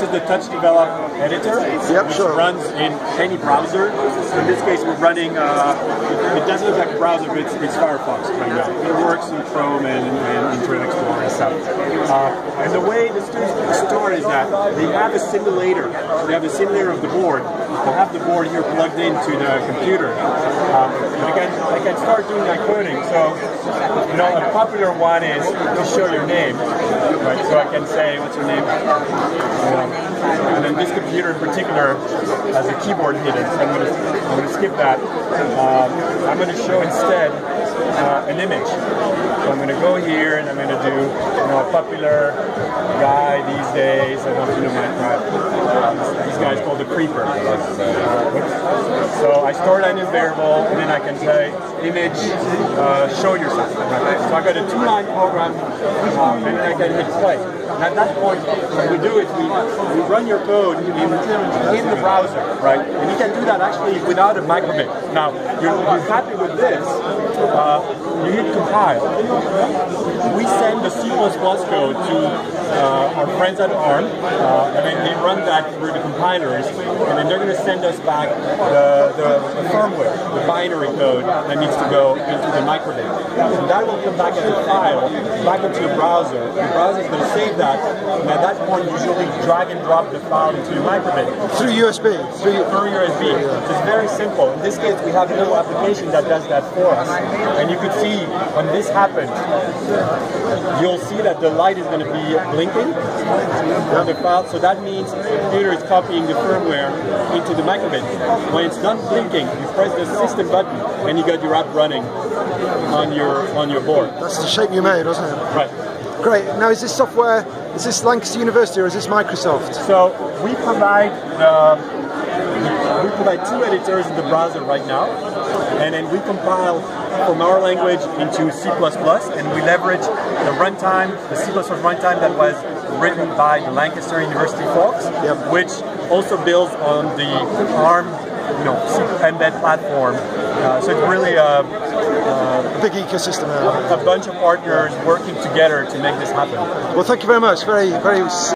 This is the Touch Develop editor, which runs in any browser. In this case, we're running, it doesn't look like a browser, but it's Firefox right now. It works in Chrome and Internet Explorer and stuff. And the way the students start is that they have a simulator. They have a simulator of the board. They have the board here plugged into the computer. I can start doing my coding. So, you know, a popular one is to show your name. Right? So I can say, what's your name? And then this computer in particular has a keyboard hidden, so I'm going to skip that. I'm going to show instead an image. So I'm going to go here and I'm going to do, you know, a popular guy these days. I don't know if you know Minecraft. This guy's called the Creeper. So I store that in a variable, and then I can say image, show yourself. So I got a two-line program, and I can hit play. And at that point, what we do is we run your code in the browser, right? And you can do that actually without a micro:bit. Now, you're happy with this, you hit compile. We send the C++ code to our friends at ARM, and then they run that through the compilers, and then they're going to send us back the firmware, the binary code that needs to go into the micro:bit. So that will come back as a file, back into your browser. The browser is going to save that, and at that point, usually drag and drop the file into your micro:bit. Through USB. Through USB. So it's very simple. In this case, we have a little application that does that for us. And you could see when this happens, you'll see that the light is going to be blinking on the file. So that means the computer is copying the firmware into the micro:bit. When it's done blinking, you press the system button and you got your app running on your board. That's the shape you made, wasn't it? Right. Great. Now, is this software, is this Lancaster University or is this Microsoft? So we provide two editors in the browser right now, and then we compile from our language into C++, and we leverage the runtime, the C++ runtime that was written by the Lancaster University folks, which also builds on the ARM, you know, embed platform. So it's really a big ecosystem. A bunch of partners working together to make this happen. Well, thank you very much. Very, very.